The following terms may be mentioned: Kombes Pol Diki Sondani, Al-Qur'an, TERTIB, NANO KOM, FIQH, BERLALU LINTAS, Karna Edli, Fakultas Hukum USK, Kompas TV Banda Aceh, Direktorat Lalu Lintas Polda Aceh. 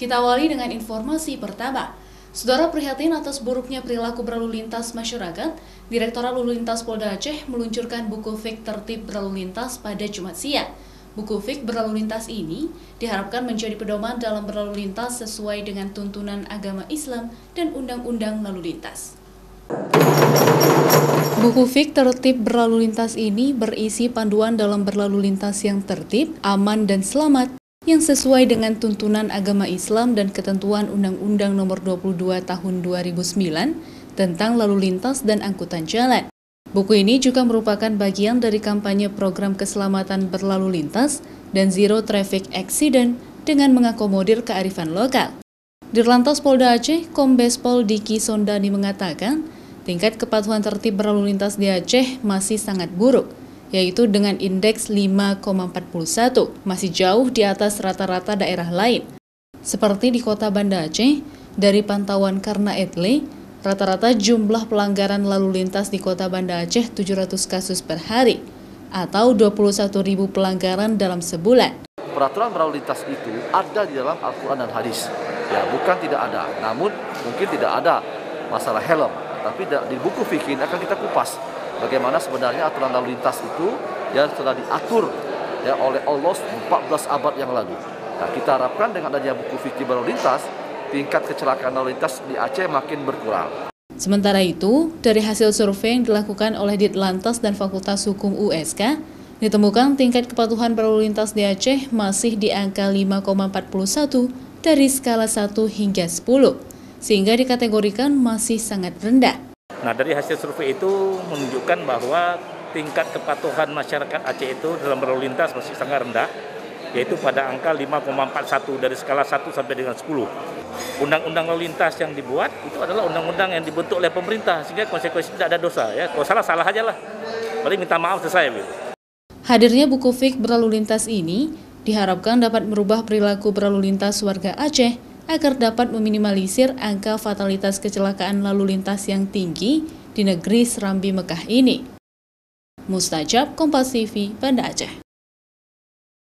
Kita awali dengan informasi pertama. Saudara, prihatin atas buruknya perilaku berlalu lintas masyarakat, Direktorat Lalu Lintas Polda Aceh meluncurkan buku FIQH tertib berlalu lintas pada Jumat siang. Buku FIQH berlalu lintas ini diharapkan menjadi pedoman dalam berlalu lintas sesuai dengan tuntunan agama Islam dan Undang-Undang Lalu Lintas. Buku FIQH tertib berlalu lintas ini berisi panduan dalam berlalu lintas yang tertib, aman, dan selamat, yang sesuai dengan tuntunan agama Islam dan ketentuan Undang-Undang Nomor 22 Tahun 2009 tentang lalu lintas dan angkutan jalan. Buku ini juga merupakan bagian dari kampanye program keselamatan berlalu lintas dan Zero Traffic Accident dengan mengakomodir kearifan lokal. Dirlantas Polda Aceh, Kombes Pol Diki Sondani mengatakan, tingkat kepatuhan tertib berlalu lintas di Aceh masih sangat buruk, yaitu dengan indeks 5,41, masih jauh di atas rata-rata daerah lain. Seperti di kota Banda Aceh, dari pantauan Karna Edli, rata-rata jumlah pelanggaran lalu lintas di kota Banda Aceh 700 kasus per hari, atau 21.000 pelanggaran dalam sebulan. Peraturan berlalu lintas itu ada di dalam Al-Qur'an dan hadis. Ya, bukan tidak ada, namun mungkin tidak ada masalah helm, tapi di buku fikih akan kita kupas. Bagaimana sebenarnya aturan lalu lintas itu yang telah diatur ya oleh Allah 14 abad yang lalu. Nah, kita harapkan dengan adanya buku fikih berlalu lintas, tingkat kecelakaan lalu lintas di Aceh makin berkurang. Sementara itu, dari hasil survei yang dilakukan oleh Ditlantas dan Fakultas Hukum USK, ditemukan tingkat kepatuhan berlalu lintas di Aceh masih di angka 5,41 dari skala 1 hingga 10, sehingga dikategorikan masih sangat rendah. Nah, dari hasil survei itu menunjukkan bahwa tingkat kepatuhan masyarakat Aceh itu dalam berlalu lintas masih sangat rendah, yaitu pada angka 5,41 dari skala 1 sampai dengan 10. Undang-undang lalu lintas yang dibuat itu adalah undang-undang yang dibentuk oleh pemerintah, sehingga konsekuensi tidak ada dosa. Ya, kalau salah aja lah, paling minta maaf selesai. Gitu. Hadirnya buku FIQH berlalu lintas ini diharapkan dapat merubah perilaku berlalu lintas warga Aceh, agar dapat meminimalisir angka fatalitas kecelakaan lalu lintas yang tinggi di negeri Serambi Mekah ini. Mustajab, Kompas TV, Banda Aceh.